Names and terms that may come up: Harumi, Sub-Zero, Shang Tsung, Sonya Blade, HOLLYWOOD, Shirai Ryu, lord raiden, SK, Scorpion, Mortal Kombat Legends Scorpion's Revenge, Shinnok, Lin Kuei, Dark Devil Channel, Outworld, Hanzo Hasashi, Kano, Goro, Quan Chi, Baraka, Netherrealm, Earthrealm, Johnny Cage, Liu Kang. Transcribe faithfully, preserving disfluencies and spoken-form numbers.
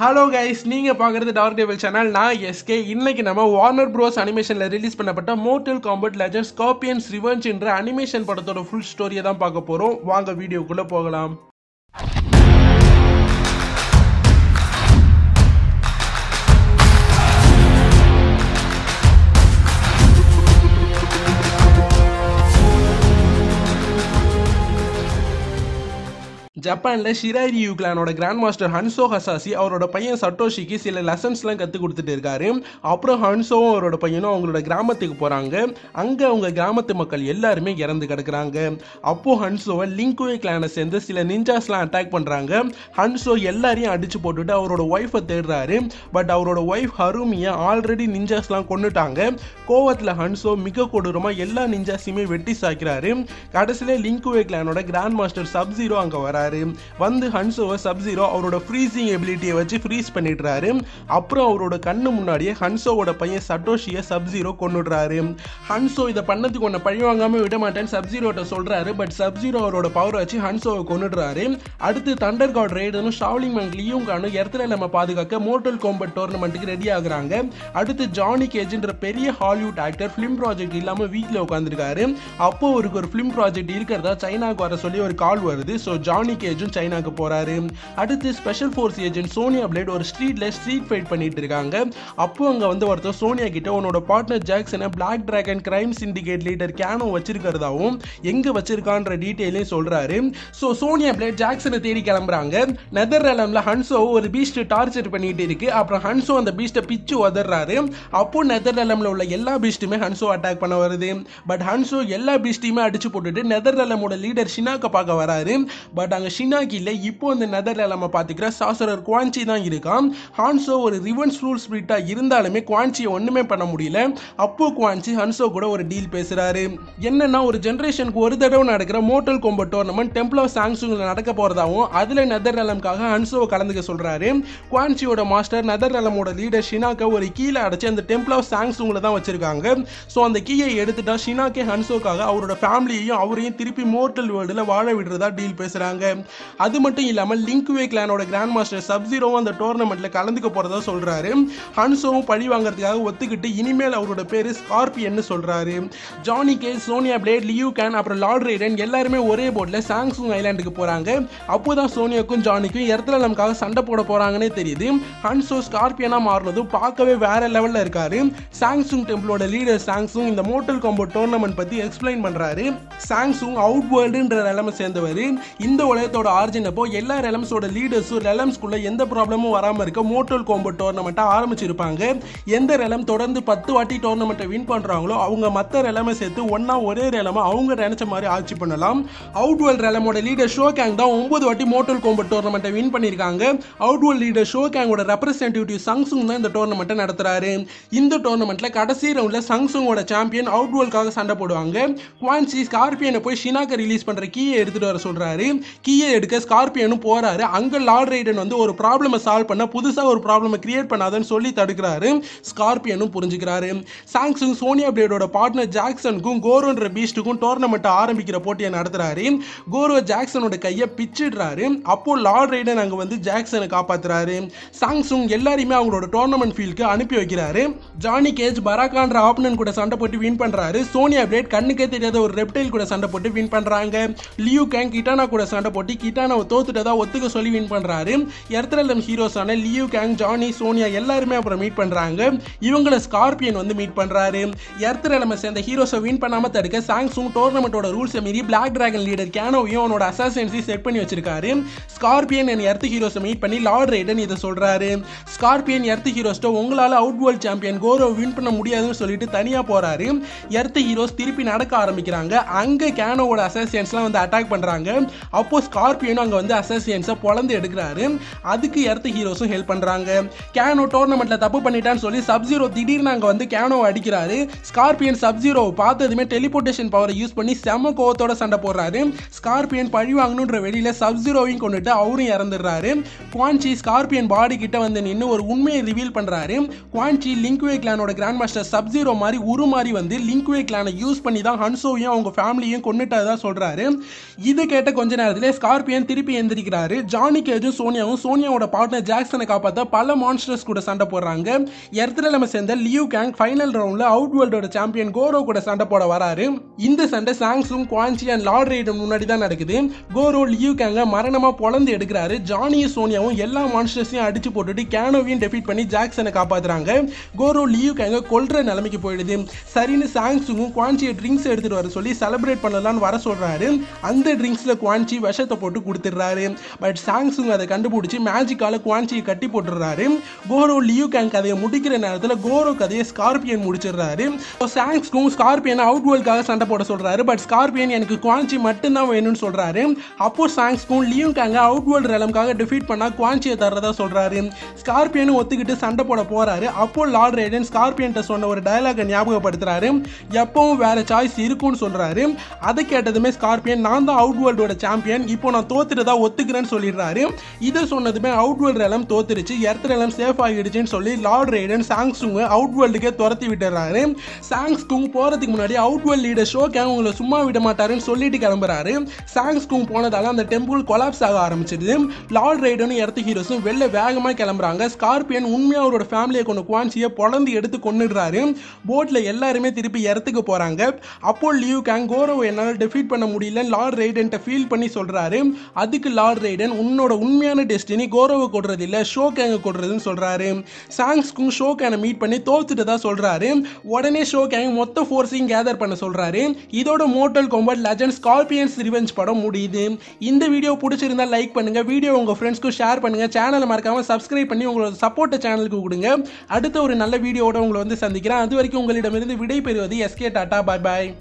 Hello guys, நீங்க பார்க்குறது Dark Devil Channel. நான் S K. இன்னைக்கு நம்ம Warner Bros. Animationல ரிலீஸ் பண்ணப்பட்ட Mortal Kombat Legends Scorpion's Revenge என்ற அனிமேஷன் படத்தோட full story-ய தான் பார்க்க போறோம். வாங்க வீடியோக்குள்ள போகலாம். ஜப்பான்ல ஷிராய் ரியூ கிளானோட கிராண்ட் மாஸ்டர் ஹன்சோ ஹசாசி அவரோட பையன் சட்டோஷிக்கு சில லெசன்ஸ்லாம் கற்றுக் கொடுத்துட்டு இருக்காரு. அப்புறம் ஹன்சோவும் அவரோட பையனும் அவங்களோட கிராமத்துக்கு போகிறாங்க. அங்கே அவங்க கிராமத்து மக்கள் எல்லாருமே இறந்து கிடக்குறாங்க. அப்போது ஹன்சோவை லிங்குவே கிளானை சேர்ந்து சில நிஞ்சாஸ்லாம் அட்டாக் பண்ணுறாங்க. ஹன்சோ எல்லாரையும் அடித்து போட்டுட்டு அவரோட ஒய்ஃபை தேடுறாரு. பட் அவரோட ஒய்ஃப் ஹருமியை ஆல்ரெடி நிஞ்சாஸ்லாம் கொண்டுட்டாங்க. கோவத்தில் ஹன்சோ மிக கொடூரமாக எல்லா நிஞ்சாஸையுமே வெட்டி சாய்க்கிறாரு. கடைசியில் லிங்குவே கிளானோட கிராண்ட் மாஸ்டர் சப்ஜீரோ அங்கே வராரு. வந்து ஹன்சோவை சப்ஜீரோ அவரோட ஃப்ரீசிங் எபிலிட்டியை வச்சு ஃப்ரீஸ் பண்ணிடுறாரு. அப்புறம் அவரோட கண்ணு முன்னாடியே ஹன்சோவோட பையன் சட்டோஷியை சப்ஜீரோ கொன்னுடுறாரு. ஹன்சோ இதை பண்ணதுக்கு ஒன்றை பழிவாங்காமல் விட மாட்டேன்னு சப்ஜீரோட்ட சொல்கிறாரு. பட் சப்ஜீரோ அவரோட பவர் வச்சு ஹன்சோவை கொன்னுடுறாரு. அடுத்து தண்டர் காட் ரெய்டனும் ஷாவ்லிங் மங்க் லியூ காங்கும் எர்த்ரேல்மை பாதுகாக்க மோர்டல் காம்பட் டோர்னமெண்ட்டுக்கு ரெடி ஆகுறாங்க. அடுத்து ஜானி கேஜ்ன்ற பெரிய ஹாலிவுட் ஆக்டர் ஃபிலிம் ப்ராஜெக்ட் இல்லாமல் வீட்டில் உட்காந்துருக்காரு. அப்போ அவருக்கு ஒரு ஃபிலிம் ப்ராஜெக்ட் இருக்கிறதா சைனாவுக்கு வர சொல்லி ஒரு கால் வருது. ஸோ ஜானி ஏஜென்ட் சைனாக்கு போறாரு. அடுத்து special force agent Sonya Blade ஒரு ஸ்ட்ரீட்ல ஸ்ட்ரீட் ஃபைட் பண்ணிட்டு இருக்காங்க. அப்போ அங்க வந்து ஒருத்தர் சோனியா கிட்ட உன்னோட பார்ட்னர் ஜாக்சனை Black Dragon crime syndicate leader Kano வச்சிருக்கிறதாவும் எங்க வச்சிருக்கான்ற டீட்டெயிலையும் சொல்றாரு. ஸோ சோனியா பிளேட் ஜாக்சனை தேடி கிளம்புறாங்க. நெதர் ரேலம்ல ஹன்சோ ஒரு பீஸ்ட் டார்ச்சர் பண்ணிட்டு இருக்கு. அப்புறம் ஹன்சோ அந்த பீஸ்ட்டை பிச்சு உதறாரு. அப்போ நெதர் ரேலம்ல உள்ள எல்லா பீஸ்ட்டுமே ஹன்சோ அட்டாக் பண்ண வருது. பட் ஹன்சோ எல்லா பீஸ்ட்டையுமே அடிச்சு போட்டுட்டு நெதர் ரேலமோட லீடர் ஷினாக்க பார்க்க வராரு. பட் அங்கே ஷினாக்கியில் இப்போ அந்த நெதர்லாமை பார்த்துக்கிற சாசரர் குவான் சி தான் இருக்கான். ஹன்சோ ஒரு ரிவென்ஸ் ரூல் ஸ்பிரிட்டாக இருந்தாலுமே குவான் சியை ஒன்றுமே பண்ண முடியல. அப்போது குவான் சி ஹன்சோ கூட ஒரு டீல் பேசுகிறாரு. என்னென்னா ஒரு ஜென்ரேஷனுக்கு ஒரு தடவை நடக்கிற Mortal Kombat tournament temple of Shang சூங்கில் நடக்க போகிறதாகவும் அதில் நெதர்லாமுக்காக ஹன்சோவை கலந்துக்க சொல்கிறாரு. குவான் சியோட மாஸ்டர் நெதர்லாமோட லீடர் ஷினாக்கை ஒரு கீழே அடைச்சி அந்த டெம்பிள் ஆஃப் சாங் சூங்கில் தான் வச்சுருக்காங்க. ஸோ அந்த கீயை எடுத்துட்டா ஷினாக்கே ஹன்சோக்காக அவரோட ஃபேமிலியையும் அவரையும் திருப்பி மோர்டல் வேர்ல்டில் வாழ விடுறதா டீல் பேசுகிறாங்க. அது மட்டும் இல்லாம லிங்குவே கிளானோட கிராண்ட் மாஸ்டர் சப்ஜீரோ அந்த டோர்னமெண்ட்ல கலந்துக்க போறதா சொல்றாரு. ஹன்சோவும் பழி வாங்குறதுக்காக ஒத்துக்கிட்டு இனிமேல் அவரோட பேரு ஸ்கார்பியன்னு சொல்றாரு. Johnny Cage, Sonya Blade, Liu Kang, அப்புறம் லார்ட் ரெய்டன் எல்லாருமே ஒரே போட்ல சாங் சூங் ஐலாண்டுக்கு போறாங்க. அப்போதான் சோனியாக்கும் ஜானிக்கும் எர்த்ரேல்முக்காக சண்டை போட போறாங்கன்னே தெரியுது. ஹன்சோ ஸ்கார்பியனா மாறினதும் பார்க்கவே வேற லெவல்ல இருக்காரு. சாங் சூங் டெம்பிளோட லீடர் சாங் சூங் இந்த மோர்டல் காம்பட் டோர்னமெண்ட் பத்தி எக்ஸ்பிளைன் பண்றாரு. சாங் சூங் அவுட்வேர்ல்டுன்ற நிலைமை சேர்ந்தவர். இந்த உலகத்தோட ஆரிஜின் அப்போ எல்லா ரெலம்ஸோட லீடர்ஸும் ரெலம்ஸ்குள்ள எந்த ப்ராப்ளமும் வராமல் இருக்க மோர்டல் காம்பட் டோர்னமெண்ட்டை ஆரம்பிச்சிருப்பாங்க. எந்த ரெலம் தொடர்ந்து பத்து வாட்டி டோர்னமெண்ட்டை வின் பண்ணுறாங்களோ அவங்க மற்ற ரெலமை சேர்த்து ஒன்றா ஒரே ரெலமாக அவங்க நினச்ச மாதிரி ஆட்சி பண்ணலாம். அவுட்வேர்ல்ட் ரெலமோட லீடர் ஷோ கேங் தான் ஒம்பது வாட்டி மோர்டல் காம்பட் டோர்னமெண்ட்டை வின் பண்ணியிருக்காங்க. அவுட்வேர்ல்ட் லீடர் ஷோ கேங்கோட ரெப்ரஸன்டேட்டிவ் சாங் சூங் தான் இந்த டோர்னமெண்ட்டை நடத்துகிறாரு. இந்த டோர்னமெண்ட்டில் கடைசி ரவுண்டில் சாங் சூங்கோட சாம்பியன் அவுட்வேர்ல்டுக்காக சண்டை போடுவாங்க. குவான் சி ஸ்கார்பியனை போய் ஷினாக்கை ரிலீஸ் பண்ணுற கீயை எடுத்துகிட்டு வர சொல்கிறாரு. கீயை எடுக்க ஸ்கார்பியனும் போறாரு. அங்க லார்ட் ரெய்டன் வந்து ஒரு ப்ராப்ளமை சால்வ் பண்ண புதுசா ஒரு ப்ராப்ளமை கிரியேட் பண்ணாதன்னு சொல்லி தடுக்கிறாரு. ஸ்கார்பியனும் புரிஞ்சுக்கிறாரு. சாங் சூங் சோனியா பிளேடோட பார்ட்னர் ஜாக்சனுக்கும் கோரோன்ற பீஸ்டுக்கும் டோர்னமெண்ட் ஆரம்பிக்கிற போட்டியை நடத்துறாரு. கோரோ ஜாக்சனோட கையை பிச்சிடுறாரு. அப்போ லார்ட் ரெய்டன் அங்க வந்து ஜாக்சனை காப்பாத்துறாரு. சாங் சூங் எல்லாரையுமே அவங்களோட டோர்னமெண்ட் ஃபீல்டுக்கு அனுப்பி வைக்கிறாரு. ஜானி கேஜ் பராக்கான்ற ஆப்னன் கூட சண்டை போட்டு வின் பண்றாரு. சோனியா பிளேட் கண்ணுக்கே தெரியாத ஒரு ரெப்டைல் கூட சண்டை போட்டு வின் பண்றாங்க. லியூ கேங் கிட்டானா கூட சண்டை போட்டு கிட்டானாவை தோத்துட்டதா ஒத்துக்க சொல்லி வின் பண்றாரு. எர்த்ரேல்ம் ஹீரோஸான லியூ கேங், ஜானி, சோனியா எல்லாருமே அப்புறம் மீட் பண்றாங்க. இவங்கள ஸ்கார்பியன் வந்து மீட் பண்றாரு. எர்த்ரேல்மை சேர்ந்த ஹீரோஸை வின் பண்ணாம தடுக்க சாங் சூங் டோர்னமெண்ட்டோட ரூல்ஸை மீறி பிளாக் டிராகன் லீடர் கேனோவையும் அவனோட அசாசின்ஸையும் செட் பண்ணி வச்சிருக்காரு. ஸ்கார்பியன் அண்ட் எர்த் ஹீரோஸை மீட் பண்ணி லார்ட் ரெய்டன் இதை சொல்றாரு. ஸ்கார்பியன் எர்த் ஹீரோஸ்ட்டோ உங்களால் அவுட்வேர்ல்ட் சாம்பியன் கோரோ வின் பண்ண முடியாதுன்னு சொல்லிட்டு தனியாக போறாரு. எர்த் ஹீரோஸ் திருப்பி நடக்க ஆரம்பிக்கிறாங்க. அங்கே கேனோவோட அசாசியன்ஸ்லாம் வந்து அட்டாக் பண்றாங்க. அப்போ ஸ்கார்பியனும் அங்கே வந்து அசாசியன்ஸை பொழந்து எடுக்கிறாரு. அதுக்கு எர்த் ஹீரோஸும் ஹெல்ப் பண்ணுறாங்க. கேனோ டோர்னமெண்ட்டில் தப்பு பண்ணிட்டான்னு சொல்லி சப்ஜீரோ திடீர்னு அங்கே வந்து கேனோவை அடிக்கிறாரு. ஸ்கார்பியன் சப்ஜீரோவை பார்த்ததுமே டெலிபோர்டேஷன் பவரை யூஸ் பண்ணி செம கோவத்தோட சண்டை போடுறாரு. ஸ்கார்பியன் பழி வாங்கணுன்ற வெளியில் சப்ஜீரோவையும் கொண்டுட்டு அவரும் இறந்துடுறாரு. குவான் சி ஸ்கார்பியன் பாடி கிட்ட வந்து நின்று ஒரு உண்மையை ரிவீல் பண்ணுறாரு. குவான் சி லிங்குவே கிளானோட கிராண்ட் மாஸ்டர் சப்ஜீரோ மாதிரி உருமாறி வந்து லிங்குவே கிளானை யூஸ் பண்ணி தான் ஹன்சோவையும் அவங்க ஃபேமிலியையும் கொண்டுட்டதான் சொல்கிறாரு. இது கேட்ட கொஞ்ச நேரத்தில் ஸ்கார்பியன் திருப்பி எந்திரிக்கிறாரு. ஜானி கேஜும் சோனியாவும் சோனியாவோட பார்ட்னர் ஜாக்சனை காப்பாற்ற பல மான்ஸ்டர்ஸ் கூட சண்டை போடுறாங்க. எர்த்ரேல்மை சேர்ந்த லியூ கேங் ஃபைனல் ரவுண்டில் அவுட்வேர்ல்டோட சாம்பியன் கோரோ கூட சண்டை போட வராரு. இந்த சண்டை Shang Tsung, Quan Chi and Lord Raiden முன்னாடி தான் நடக்குது. கோரோ லியூ கேங்கை மரணமாக பொளந்து எடுக்கிறாரு. ஜானியும் சோனியாவும் எல்லா மான்ஸ்டர்ஸையும் அடிச்சு போட்டுட்டு கேனோவையும் டெஃபீட் பண்ணி ஜாக்சனை காப்பாற்றுறாங்க. கோரோ லியூ கேங்கை கொல்ற நிலைமைக்கு போயிடுது. சரின்னு சாங் சூங்கும் குவான்சியை ட்ரிங்க்ஸ் எடுத்துகிட்டு வர சொல்லி செலிப்ரேட் பண்ணலான்னு வர சொல்கிறாரு. அந்த ட்ரிங்க்ஸில் குவான் சி விஷத்தை போட்டு கொடுத்துடுறாரு. பட் சாங் சூங் அதை கண்டுபிடிச்சி மேஜிக்கால குவான் சியை கட்டி போட்டுடுறாரு. கோரோ லியூ கேங் கதையை முடிக்கிற நேரத்தில் கோரோ கதையை ஸ்கார்பியன் முடிச்சிடுறாரு. சாங் சூங் ஸ்கார்பியனை அவுட்வேர்ல்டுக்காக சண்டை போட சொல்கிறாரு. பட் ஸ்கார்பியன் எனக்கு குவான் சி மட்டும்தான் வேணும்னு சொல்கிறாரு. அப்போ சாங் சூங் லியூ கேங்கை அவுட்வேர்ல்டு ரெலம்காக டிஃபீட் பண்ணால் குவான் சியை தர்றதா சொல்கிறாரு. ஸ்கார்பியனும் ஒத்துக்கிட்டு சண்டை போட போகிறாரு. அப்போ லார்ட் ரெய்டன் ஸ்கார்பியன்ட்ட சொன்ன ஒரு டயலாகை ஞாபகப்படுத்துறாரு. எப்பவும் வேற சாய்ஸ் இருக்கும்னு சொல்கிறாரு. அதை கேட்டதுமே ஸ்கார்பியன் நான் தான் அவுட்வேர்ல்டோட சாம்பியன், இப்போ நான் தோத்துறதா ஒத்துக்கிறேன்னு சொல்லிடுறாரு. இதை சொன்னதுமே அவுட்வேர்ல்டு ரெலம் தோத்துருச்சு, எர்த்ரெல்ம் சேஃப் ஆகிடுச்சுன்னு சொல்லி லார்ட் ரெய்டன் சாங் சூங்கை அவுட்வேர்ல்டுக்கே துரத்தி விட்டுறாரு. சாங் சூங் போகிறதுக்கு முன்னாடி அவுட்வேர்ல்டு லீடர் ஷோ கேங் உங்களை சும்மா விட மாட்டாருன்னு சொல்லிட்டு கிளம்புறாரு. சாங் சூங் போனதால அந்த டெம்பிள் கொலாப்ஸ் ஆக ஆரம்பிச்சிடுது. லார்ட் ரெய்டனும் எர்த் ஹீரோஸும் வெளில வேகமாக கிளம்புறாங்க. ஸ்கார்பியன் உண்மையாக அவரோட ஃபேமிலியை கொண்டு குவான் சியை பொளந்து எடுத்து கொண்டுடுறாரு. போட்டில் எல்லாருமே திருப்பி எர்த்துக்கு போகிறாங்க. அப்போ லியூ கேங் கோரோவை என்னால் டிஃபீட் பண்ண முடியல லார்ட் ரெய்டன் ஃபீல் பண்ணி சொல்றாரு. அதுக்கு லார்ட் ரெய்டன் உன்னோட உண்மையான டெஸ்டினி கோரோவை கொடுறது இல்ல, ஷோ கேங்க கொடுறதுன்னு சொல்றாரு. சாங் சூங் ஷோ கேனை மீட் பண்ணி தோத்துட்டு தான் சொல்றாரு. உடனே ஷோ கேங் மொத்த ஃபோர்ஸையும் கேதர் பண்ண சொல்றாரு. இதோட Mortal Kombat Legends Scorpion's revenge படம் முடியுது. இந்த வீடியோ பிடிச்சிருந்தா லைக் பண்ணுங்க, வீடியோ உங்க ஃப்ரெண்ட்ஸ்க்கு ஷேர் பண்ணுங்க, சேனலை மறக்காம சப்ஸ்கிரைப் பண்ணி உங்களோட சப்போர்ட்டை சேனலுக்கு கொடுங்க. அடுத்த ஒரு நல்ல வீடியோட உங்களை வந்து சந்திக்கிறேன். அது வரைக்கும் உங்களிடமிருந்து விடை பெறுவது எஸ்கே. டாடா, பாய் பாய்.